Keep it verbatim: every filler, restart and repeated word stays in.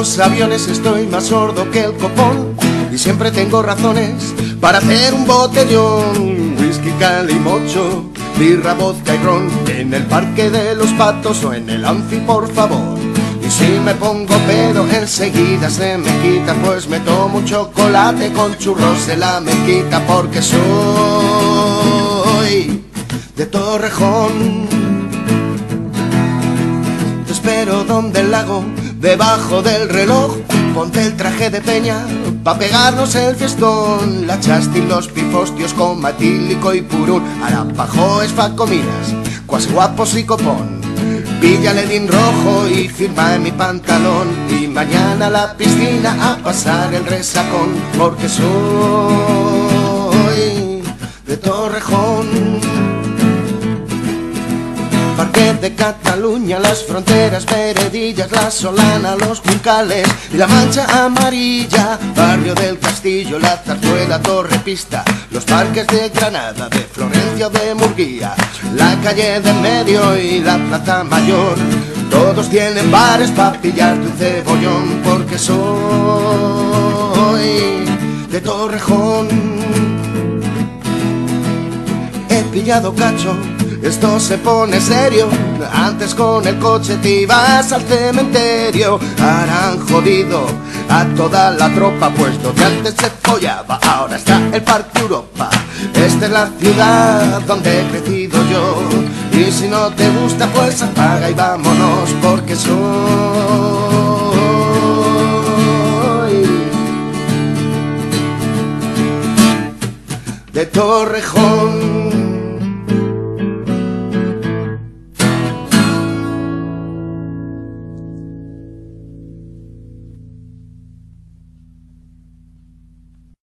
los aviones estoy más sordo que el copón, y siempre tengo razones para hacer un botellón. Whisky, calimocho, birra, vodka y ron, en el parque de los patos o en el anfi, por favor. Y si me pongo pedo enseguida se me quita, pues me tomo un chocolate con churros de la mezquita, porque soy de Torrejón. Pero donde el lago, debajo del reloj, ponte el traje de peña pa' pegarnos el fiestón. La chasti, los pifostios con matílico y purún, arapajoes, facominas, cuasguapos y copón. Pilla ledín rojo y firma en mi pantalón, y mañana a la piscina a pasar el resacón, porque soy de Torrejón. Parque de Cataluña, las fronteras, veredillas, la Solana, los Juncales y la Mancha Amarilla. Barrio del Castillo, la Zarzuela, Torrepista, los parques de Granada, de Florencia o de Murguía, la calle del Medio y la Plaza Mayor. Todos tienen bares para pillarte un cebollón, porque soy de Torrejón. He pillado cacho, esto se pone serio, antes con el coche te ibas al cementerio. Harán jodido a toda la tropa, puesto que antes se follaba, ahora está el Parque Europa. Esta es la ciudad donde he crecido yo, y si no te gusta pues apaga y vámonos, porque soy de Torrejón.